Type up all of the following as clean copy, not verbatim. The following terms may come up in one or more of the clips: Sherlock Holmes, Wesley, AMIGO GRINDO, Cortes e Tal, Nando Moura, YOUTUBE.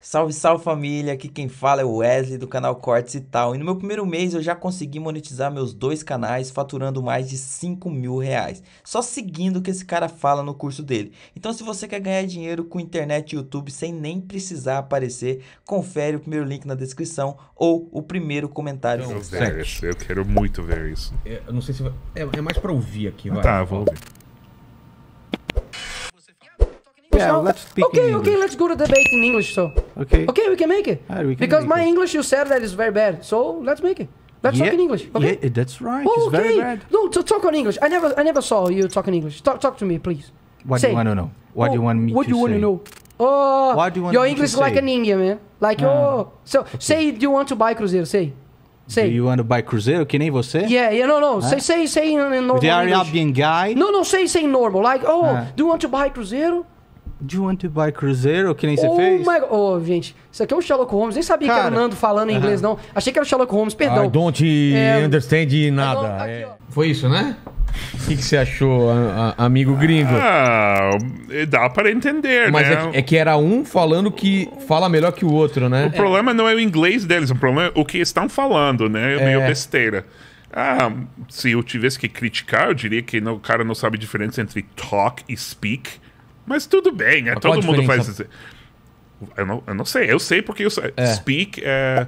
Salve, salve família, aqui quem fala é o Wesley do canal Cortes e Tal, e no meu primeiro mês eu já consegui monetizar meus dois canais faturando mais de 5 mil reais, só seguindo o que esse cara fala no curso dele. Então se você quer ganhar dinheiro com internet e YouTube sem nem precisar aparecer, confere o primeiro link na descrição ou o primeiro comentário. Eu quero muito ver isso. Eu não sei se vai... é mais pra ouvir aqui, vai. Tá, vou ouvir. Yeah, let's speak in English. Okay, let's go to debate in English, so. Okay, we can make it. Because my English, you said that is very bad, so let's make it. Let's talk in English, okay? Yeah, that's right, it's very bad. No, so talk on English. I never saw you talk in English. Talk to me, please. What do you want to know? What do you want me to say? What do you want to know? Oh, your English is like an Indian, man. Like, oh. So, say, do you want to buy Cruzeiro, say. Say. Do you want to buy Cruzeiro, que nem você? Yeah, no. Say in normal English. The Arabian guy? No, say normal. Like, oh, do you want to buy Cruzeiro? Do you want to buy Cruzeiro? Que nem você fez? My God. Oh, gente, isso aqui é o Sherlock Holmes. Nem sabia que era o Nando falando em inglês, não. Achei que era o Sherlock Holmes, perdão. I don't understand nada. Foi isso, né? O que você achou, amigo gringo? Ah, dá para entender, mas né? Mas é que era um falando que fala melhor que o outro, né? O problema não é o inglês deles, o problema é o que estão falando, né? É meio besteira. Ah, se eu tivesse que criticar, eu diria que o cara não sabe a diferença entre talk e speak. Mas tudo bem, todo mundo faz isso. Eu não sei, eu sei porque eu sei. Speak é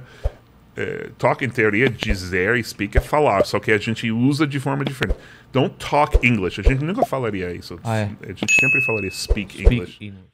talk, em teoria, dizer e speak é falar, só que a gente usa de forma diferente. Don't talk English, a gente nunca falaria isso. A gente sempre falaria speak English.